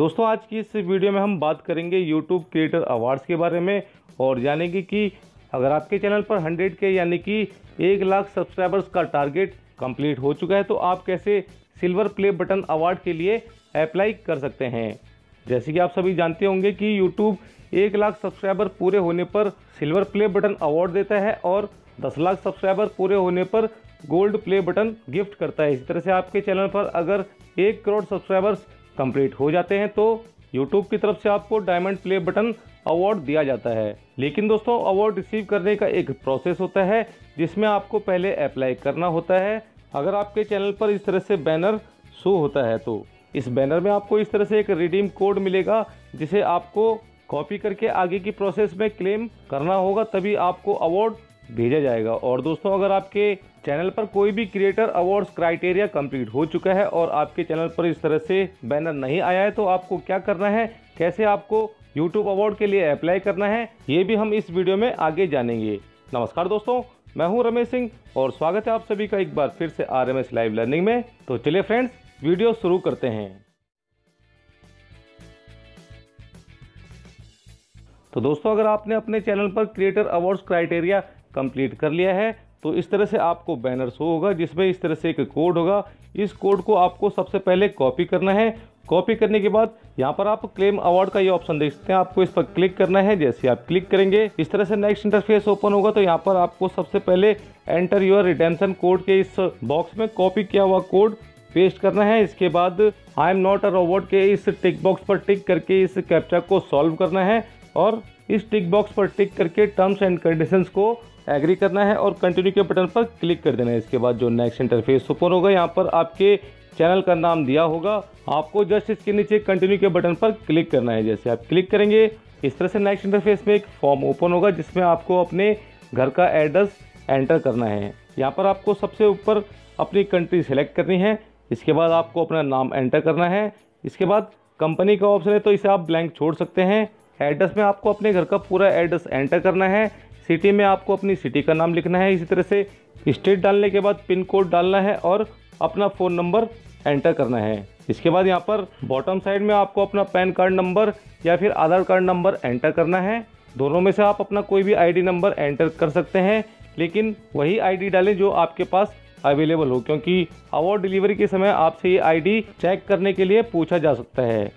दोस्तों आज की इस वीडियो में हम बात करेंगे YouTube क्रिएटर अवार्ड्स के बारे में और जानेंगे कि अगर आपके चैनल पर 100K यानी कि 1 लाख सब्सक्राइबर्स का टारगेट कंप्लीट हो चुका है तो आप कैसे सिल्वर प्ले बटन अवार्ड के लिए अप्लाई कर सकते हैं। जैसे कि आप सभी जानते होंगे कि YouTube 1 लाख सब्सक्राइबर पूरे होने पर सिल्वर प्ले बटन अवार्ड देता है और 10 लाख सब्सक्राइबर पूरे होने पर गोल्ड प्ले बटन गिफ्ट करता है। इसी तरह से आपके चैनल पर अगर 1 करोड़ सब्सक्राइबर्स कंप्लीट हो जाते हैं तो YouTube की तरफ से आपको डायमंड प्ले बटन अवार्ड दिया जाता है। लेकिन दोस्तों अवार्ड रिसीव करने का एक प्रोसेस होता है जिसमें आपको पहले अप्लाई करना होता है। अगर आपके चैनल पर इस तरह से बैनर शो होता है तो इस बैनर में आपको इस तरह से एक रिडीम कोड मिलेगा जिसे आपको कॉपी करके आगे की प्रोसेस में क्लेम करना होगा, तभी आपको अवार्ड भेजा जाएगा। और दोस्तों अगर आपके चैनल पर कोई भी क्रिएटर अवार्ड्स क्राइटेरिया कंप्लीट हो चुका है और आपके चैनल पर इस तरह से बैनर नहीं आया है तो आपको क्या करना है, कैसे आपको YouTube अवार्ड के लिए अप्लाई करना है, ये भी हम इस वीडियो में आगे जानेंगे। नमस्कार दोस्तों, मैं हूं रमेश सिंह और स्वागत है आप सभी का एक बार फिर से RMS लाइव लर्निंग में। तो चलिए फ्रेंड्स वीडियो शुरू करते हैं। तो दोस्तों अगर आपने अपने चैनल पर क्रिएटर अवार्ड्स क्राइटेरिया कंप्लीट कर लिया है तो इस तरह से आपको बैनर शो होगा जिसमें इस तरह से एक कोड होगा। इस कोड को आपको सबसे पहले कॉपी करना है। कॉपी करने के बाद यहाँ पर आप क्लेम अवार्ड का ये ऑप्शन देख सकते हैं, आपको इस पर क्लिक करना है। जैसे आप क्लिक करेंगे इस तरह से नेक्स्ट इंटरफेस ओपन होगा। तो यहाँ पर आपको सबसे पहले एंटर योर रिडेम्पशन कोड के इस बॉक्स में कॉपी किया हुआ कोड पेस्ट करना है। इसके बाद I am not a robot के इस टिक बॉक्स पर टिक करके इस कैप्चा को सॉल्व करना है और इस टिक बॉक्स पर टिक करके टर्म्स एंड कंडीशंस को एग्री करना है और कंटिन्यू के बटन पर क्लिक कर देना है। इसके बाद जो नेक्स्ट इंटरफेस ओपन होगा यहाँ पर आपके चैनल का नाम दिया होगा, आपको जस्ट इसके नीचे कंटिन्यू के बटन पर क्लिक करना है। जैसे आप क्लिक करेंगे इस तरह से नेक्स्ट इंटरफेस में एक फॉर्म ओपन होगा जिसमें आपको अपने घर का एड्रेस एंटर करना है। यहाँ पर आपको सबसे ऊपर अपनी कंट्री सेलेक्ट करनी है। इसके बाद आपको अपना नाम एंटर करना है। इसके बाद कंपनी का ऑप्शन है तो इसे आप ब्लैंक छोड़ सकते हैं। एड्रेस में आपको अपने घर का पूरा एड्रेस एंटर करना है। सिटी में आपको अपनी सिटी का नाम लिखना है। इसी तरह से स्टेट डालने के बाद पिन कोड डालना है और अपना फ़ोन नंबर एंटर करना है। इसके बाद यहाँ पर बॉटम साइड में आपको अपना पैन कार्ड नंबर या फिर आधार कार्ड नंबर एंटर करना है। दोनों में से आप अपना कोई भी आईडी नंबर एंटर कर सकते हैं, लेकिन वही आईडी डालें जो आपके पास अवेलेबल हो, क्योंकि अवार्ड डिलीवरी के समय आपसे ये आईडी चेक करने के लिए पूछा जा सकता है।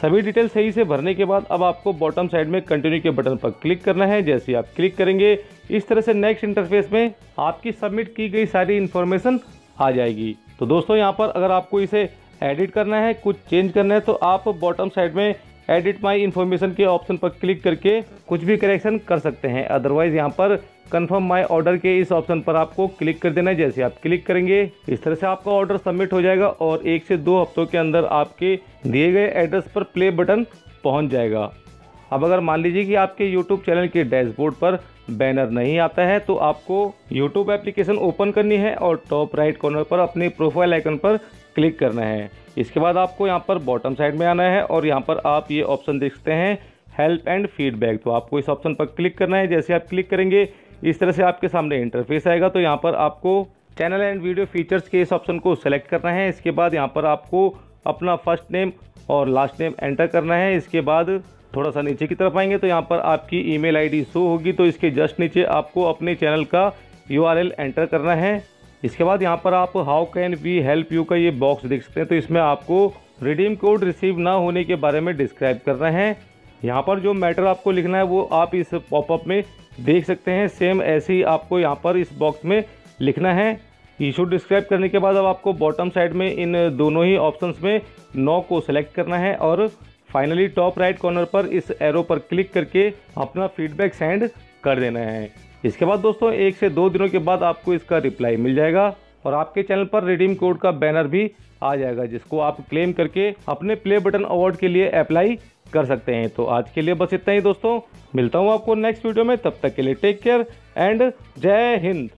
सभी डिटेल सही से भरने के बाद अब आपको बॉटम साइड में कंटिन्यू के बटन पर क्लिक करना है। जैसे आप क्लिक करेंगे इस तरह से नेक्स्ट इंटरफेस में आपकी सबमिट की गई सारी इन्फॉर्मेशन आ जाएगी। तो दोस्तों यहाँ पर अगर आपको इसे एडिट करना है, कुछ चेंज करना है तो आप बॉटम साइड में एडिट माई इन्फॉर्मेशन के ऑप्शन पर क्लिक करके कुछ भी करेक्शन कर सकते हैं। अदरवाइज यहाँ पर कन्फर्म माई ऑर्डर के इस ऑप्शन पर आपको क्लिक कर देना है। जैसे आप क्लिक करेंगे इस तरह से आपका ऑर्डर सबमिट हो जाएगा और 1 से 2 हफ्तों के अंदर आपके दिए गए एड्रेस पर प्ले बटन पहुंच जाएगा। अब अगर मान लीजिए कि आपके YouTube चैनल के डैशबोर्ड पर बैनर नहीं आता है तो आपको YouTube एप्लीकेशन ओपन करनी है और टॉप राइट कॉर्नर पर अपने प्रोफाइल आइकन पर क्लिक करना है। इसके बाद आपको यहाँ पर बॉटम साइड में आना है और यहाँ पर आप ये ऑप्शन देख सकते हैं हेल्प एंड फीडबैक, तो आपको इस ऑप्शन पर क्लिक करना है। जैसे आप क्लिक करेंगे इस तरह से आपके सामने इंटरफेस आएगा। तो यहाँ पर आपको चैनल एंड वीडियो फीचर्स के इस ऑप्शन को सेलेक्ट करना है। इसके बाद यहाँ पर आपको अपना फर्स्ट नेम और लास्ट नेम एंटर करना है। इसके बाद थोड़ा सा नीचे की तरफ आएंगे तो यहाँ पर आपकी ईमेल आईडी शो होगी, तो इसके जस्ट नीचे आपको अपने चैनल का URL एंटर करना है। इसके बाद यहाँ पर आप how can we help you का ये बॉक्स देख सकते हैं, तो इसमें आपको रिडीम कोड रिसीव ना होने के बारे में डिस्क्राइब करना है। यहाँ पर जो मैटर आपको लिखना है वो आप इस पॉपअप में देख सकते हैं। सेम ऐसे ही आपको यहाँ पर इस बॉक्स में लिखना है। इशू डिस्क्राइब करने के बाद अब आपको बॉटम साइड में इन दोनों ही ऑप्शंस में नो को सेलेक्ट करना है और फाइनली टॉप राइट कॉर्नर पर इस एरो पर क्लिक करके अपना फीडबैक सेंड कर देना है। इसके बाद दोस्तों 1 से 2 दिनों के बाद आपको इसका रिप्लाई मिल जाएगा और आपके चैनल पर रिडीम कोड का बैनर भी आ जाएगा जिसको आप क्लेम करके अपने प्ले बटन अवार्ड के लिए अप्लाई कर सकते हैं। तो आज के लिए बस इतना ही दोस्तों, मिलता हूँ आपको नेक्स्ट वीडियो में। तब तक के लिए टेक केयर एंड जय हिंद।